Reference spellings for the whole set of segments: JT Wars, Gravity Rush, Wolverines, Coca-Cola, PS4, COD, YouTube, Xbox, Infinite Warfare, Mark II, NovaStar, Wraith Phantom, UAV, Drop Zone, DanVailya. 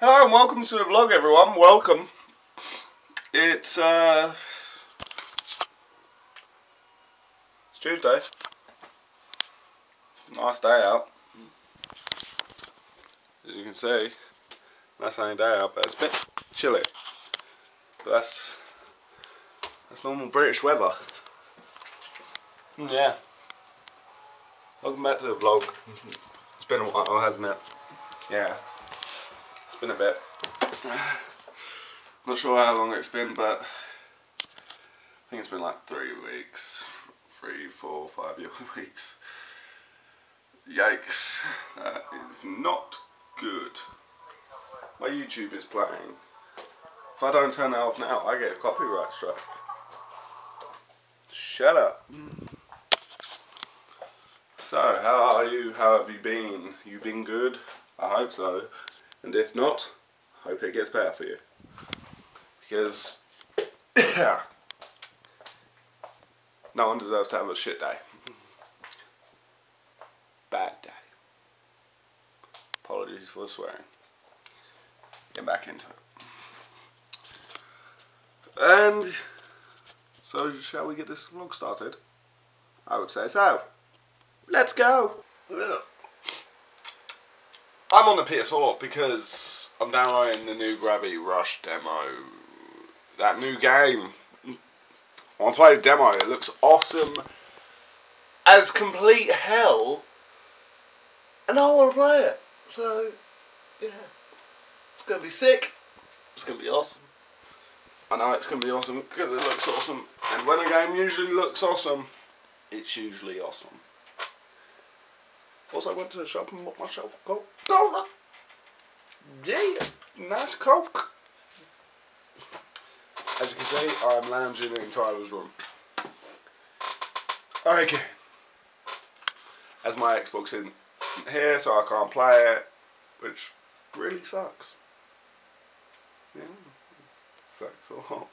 Hello and welcome to the vlog, everyone. Welcome. It's Tuesday. Nice day out. As you can see, nice sunny day out, but it's a bit chilly. But that's normal British weather. Yeah. Welcome back to the vlog. It's been a while, hasn't it? Yeah. It's been a bit. Not sure how long it's been, but I think it's been like 3 weeks. 3, 4, 5 weeks. Yikes. That is not good. My YouTube is playing. If I don't turn it off now, I get a copyright strike. Shut up. So, how are you? How have you been? You been good? I hope so. And if not, hope it gets better for you. Because no one deserves to have a shit day. Bad day. Apologies for swearing. Get back into it. And so, shall we get this vlog started? I would say so. Let's go! Ugh. I'm on the PS4 because I'm downloading the new Gravity Rush demo. That new game. I want to play the demo. It looks awesome as complete hell. And I want to play it. So, yeah. It's going to be sick. It's going to be awesome. I know it's going to be awesome because it looks awesome. And when a game usually looks awesome, it's usually awesome. Also, I went to the shop and bought myself a Coca-Cola. Yeah, nice Coke. As you can see, I'm lounging in Tyler's room. Okay. As my Xbox isn't here, so I can't play it, which really sucks. Yeah, sucks a lot.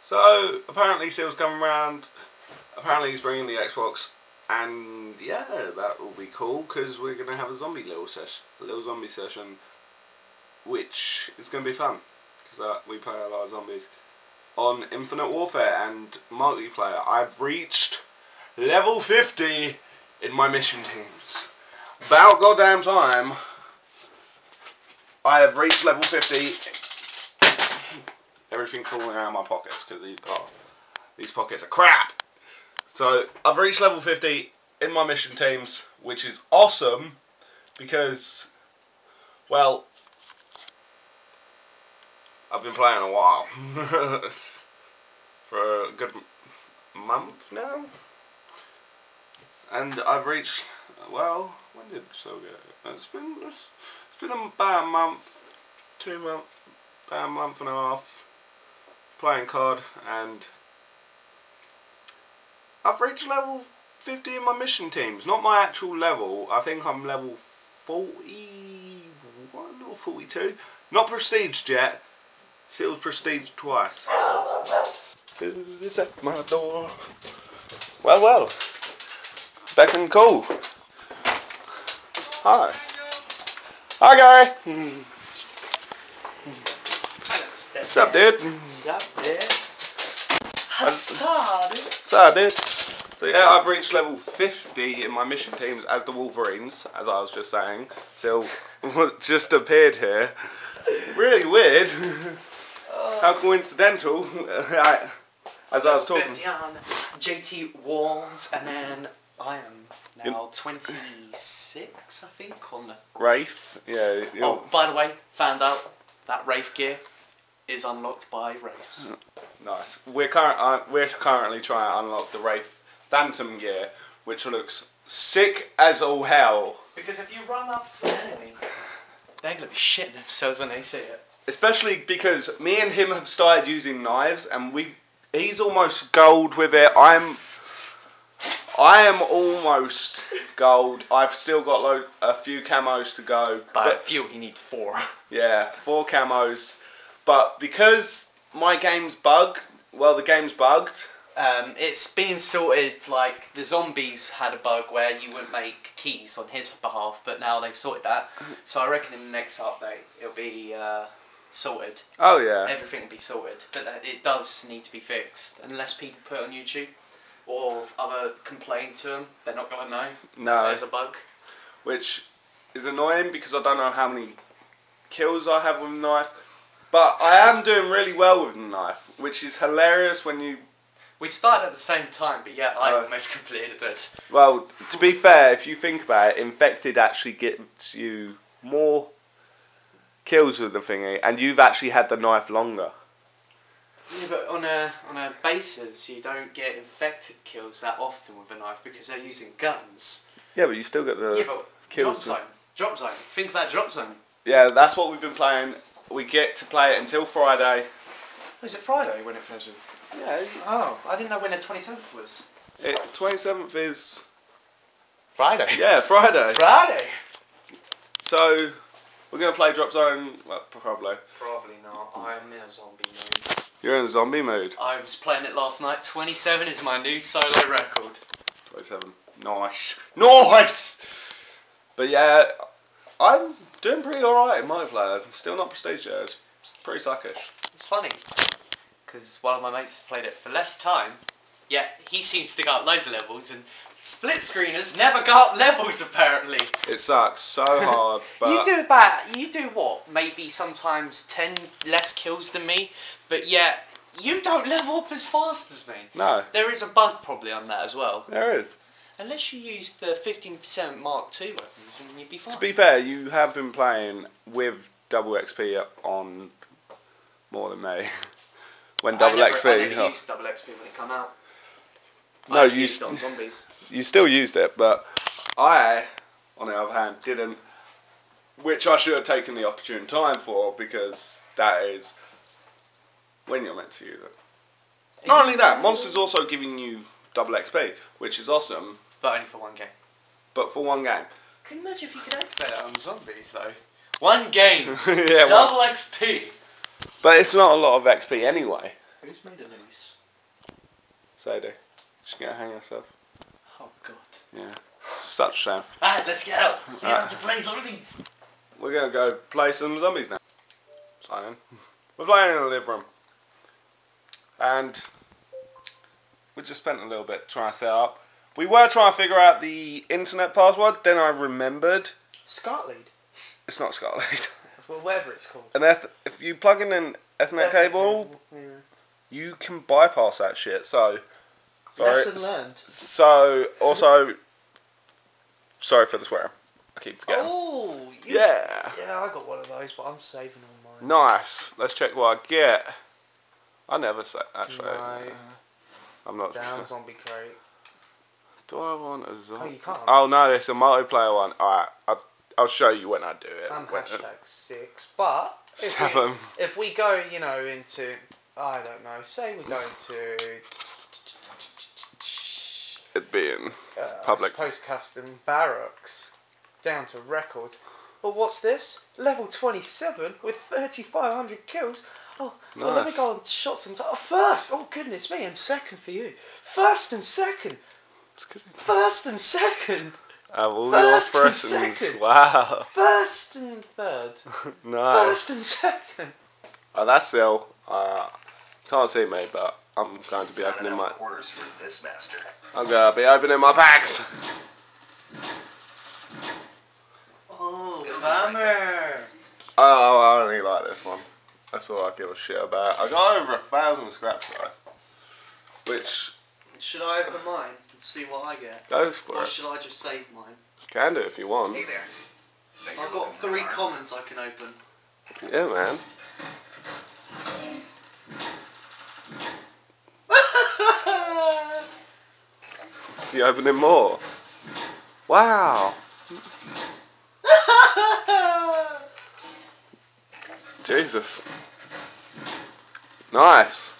So, apparently Seal's coming round. Apparently he's bringing the Xbox. And yeah, that will be cool because we're going to have a little zombie session, which is going to be fun because we play a lot of zombies on Infinite Warfare and multiplayer. I've reached level 50 in my mission teams. About goddamn time, I have reached level 50. Everything falling out of my pockets because these pockets are crap. So, I've reached level 50 in my mission teams, which is awesome, because, well, I've been playing a while, for a good month now, and I've reached, well, when did so go? It's been about a month, 2 months, about a month and a half, playing COD, and I've reached level 50 in my mission teams, not my actual level. I think I'm level 41 or 42. Not prestiged yet. Seal's prestiged twice. Is that my door? Well, well. Beck and call. Hi. Hi, guy. What's up, dude? What's up, dude? What's up, dude? So, dude. So yeah, I've reached level 50 in my mission teams as the Wolverines, as I was just saying. So, what just appeared here. Really weird. How coincidental. As I was talking. JT Wars, and then I am now 26, I think, on the Wraith. Yeah. Oh, by the way, found out that Wraith gear is unlocked by Wraiths. Nice. We're currently trying to unlock the Wraith Phantom gear, which looks sick as all hell. Because if you run up to an enemy, they're going to be shitting themselves when they see it. Especially because me and him have started using knives, and he's almost gold with it. I am almost gold. I've still got a few camos to go. But a few, he needs 4. Yeah, 4 camos. But because my game's bugged, It's being sorted, like, the zombies had a bug where you wouldn't make keys on his behalf, but now they've sorted that. So I reckon in the next update, it'll be sorted. Oh, yeah. Everything will be sorted. But it does need to be fixed, unless people put it on YouTube or other complain to them. They're not going to know there's a bug. Which is annoying, because I don't know how many kills I have with the knife. But I am doing really well with the knife, which is hilarious when you... We started at the same time, but yeah, I almost completed it. Well, to be fair, if you think about it, Infected actually gets you more kills with the thingy, and you've actually had the knife longer. Yeah, but on a basis, you don't get Infected kills that often with a knife, because they're using guns. Yeah, but you still get the kills. Drop Zone. Drop Zone. Think about Drop Zone. Yeah, that's what we've been playing. We get to play it until Friday. Is it Friday when it finishes? Yeah. Oh, I didn't know when the 27th was. 27th is... Friday. Yeah, Friday. Friday! So, we're going to play Drop Zone, well, probably. Probably not. I'm in a zombie mood. You're in a zombie mood? I was playing it last night. 27 is my new solo record. 27. Nice. Nice! But yeah, I'm doing pretty alright in my player. Still not prestige yet. It's pretty suckish. It's funny, because one of my mates has played it for less time, yet he seems to go up loads of levels, and split-screeners never go up levels, apparently. It sucks so hard, but... you do what? Maybe sometimes 10 less kills than me, but yet you don't level up as fast as me. No. There is a bug probably on that as well. There is. Unless you use the 15% Mark II weapons, and you'd be fine. To be fair, you have been playing with double XP up on more than me. When I never used double XP when it came out. No, you used it on zombies. You still used it, but I, on the other hand, didn't. Which I should have taken the opportune time for, because that is when you're meant to use it. Not only that, Monster's also giving you double XP, which is awesome. But only for one game. But for one game. Can you imagine if you could activate that on zombies, though? One game! Yeah, double XP! But it's not a lot of XP anyway. Who's made a noose? Sadie. She's going to hang herself. Oh, God. Yeah. Such shame. Alright, let's get out. We have to play zombies. We're going to go play some zombies now. Simon. We're playing in the living room. And we just spent a little bit trying to set up. We were trying to figure out the internet password, then I remembered. Scartlead? It's not Scartlead. Well, whatever it's called. And if you plug in an Ethernet cable, yeah, you can bypass that shit. So, sorry. Lesson learned. So, also, sorry for the swear. I keep forgetting. Oh, yeah. Yeah, I got one of those, but I'm saving all mine. Nice. Let's check what I get. I never say, actually. No. I'm not. Down zombie crate. Do I want a zombie? Oh, you can't. Oh, no, it's a multiplayer one. Alright, I'll show you when I do it. I'm #6, but if we go, you know, into, I don't know, say we go into it being public, post custom barracks, down to record. Well, what's this? Level 27 with 3,500 kills. Oh, nice. Well, let me go on shots and first. Oh goodness me, and second for you. First and second. First and second. Of all first your persons, wow. First and third. Nice. First and second. Oh, that's still. Can't see me, but I'm going to be opening my orders for this master. I'm gonna be opening my packs. Oh, bummer. Oh, I really like this one. That's all I give a shit about. I got over 1,000 scraps though. Which. Should I open mine? See what I get. Go for it. Or should I just save mine? Can do if you want. Hey there. I've got 3 commons I can open. Yeah, man. Is he opening more? Wow. Jesus. Nice.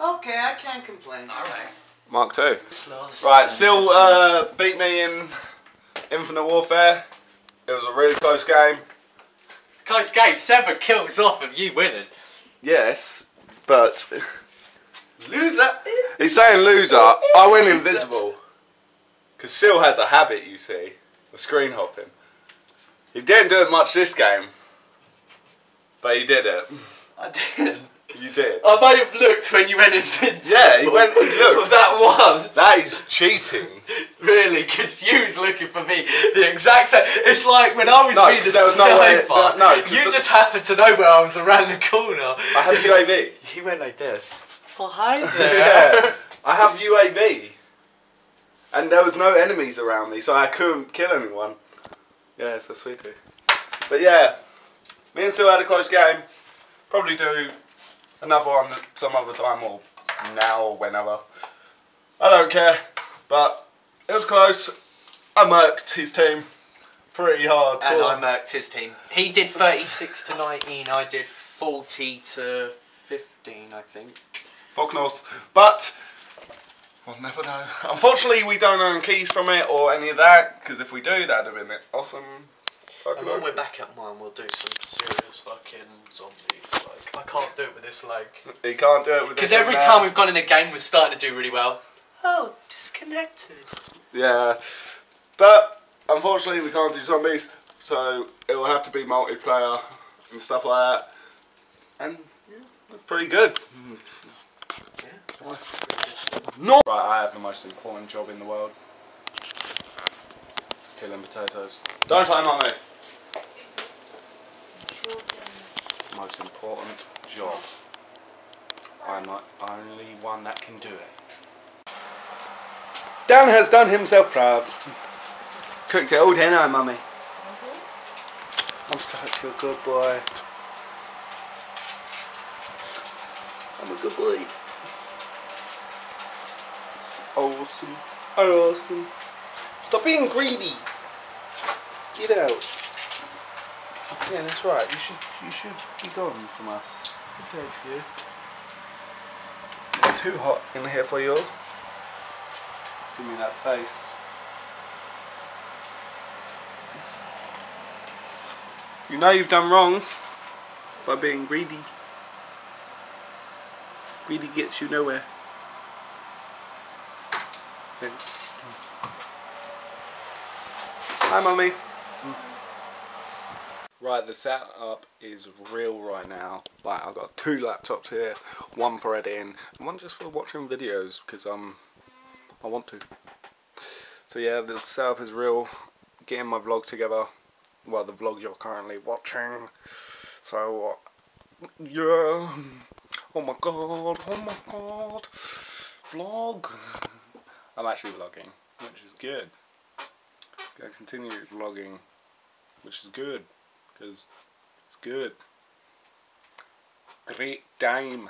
Okay, I can't complain. Alright. Mark II. Right, Syl beat me in Infinite Warfare. It was a really close game. Close game, 7 kills off of you winning. Yes, but Loser. He's saying loser. I went invisible. Because Syl has a habit, you see, of screen hopping. He didn't do it much this game. But he did it. I didn't. You did. I might have looked when you went invincible. Yeah, he went and looked. That once. That is cheating. Really, because you was looking for me the exact same. It's like when I was being a sniper, you just happened to know where I was around the corner. I have UAV. He went like this. Well, hi there. Yeah, I have UAV. And there was no enemies around me, so I couldn't kill anyone. Yeah, it's a sweetie. But yeah, me and Syl had a close game. Probably do another one some other time, or now, or whenever. I don't care, but it was close. I murked his team pretty hard. And cool. I murked his team. He did 36 to 19, I did 40 to 15, I think. Fuck knows. But we'll never know. Unfortunately, we don't earn keys from it or any of that, because if we do, that'd have been awesome. And when we're back at mine, we'll do some serious fucking zombies. Like, I can't do it with this leg. He can't do it with this leg. Because every time we've gone in a game, we're starting to do really well. Oh, disconnected. Yeah. But, unfortunately, we can't do zombies, so it will have to be multiplayer and stuff like that. And, yeah, that's pretty good. Mm. Yeah, that's pretty good. No. Right, I have the most important job in the world. Killing potatoes. Don't time on me. Most important job. I'm the only one that can do it. Dan has done himself proud. Cooked it all dinner, Mummy. I'm such a good boy. I'm a good boy. It's awesome. Awesome. Stop being greedy. Get out. Yeah, that's right. You should be gone from us. Okay, you. Not too hot in here for you. Give me that face. You know you've done wrong by being greedy. Greedy gets you nowhere. Then. Hi, Mummy. Right, the setup is real right now. Like, I've got two laptops here, one for editing, and one just for watching videos because I want to. So yeah, the setup is real. Getting my vlog together. Well, the vlog you're currently watching. So yeah. Oh my god. Oh my god. Vlog. I'm actually vlogging, which is good. Gonna continue vlogging, which is good, because it's good. Great time.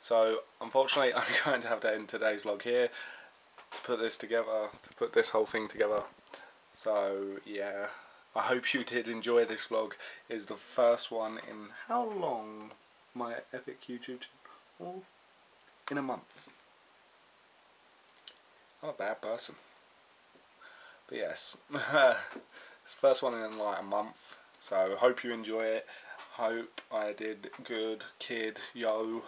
So, unfortunately, I'm going to have to end today's vlog here to put this together, to put this whole thing together. So, yeah, I hope you did enjoy this vlog. It's the first one in how long? My epic YouTube channel? In a month. I'm a bad person. But yes, it's the first one in like a month, so hope you enjoy it. Hope I did good, kid, yo.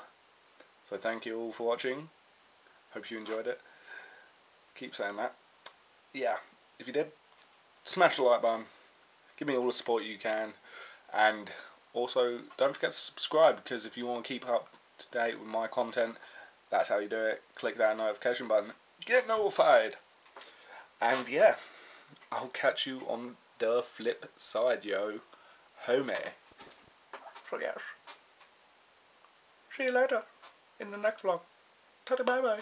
So thank you all for watching. Hope you enjoyed it. Keep saying that. Yeah, if you did, smash the like button. Give me all the support you can. And also, don't forget to subscribe, because if you want to keep up to date with my content, that's how you do it. Click that notification button. Get notified. And yeah, I'll catch you on the flip side, yo. Homie. So yes. See you later in the next vlog. Ta-ta, bye-bye.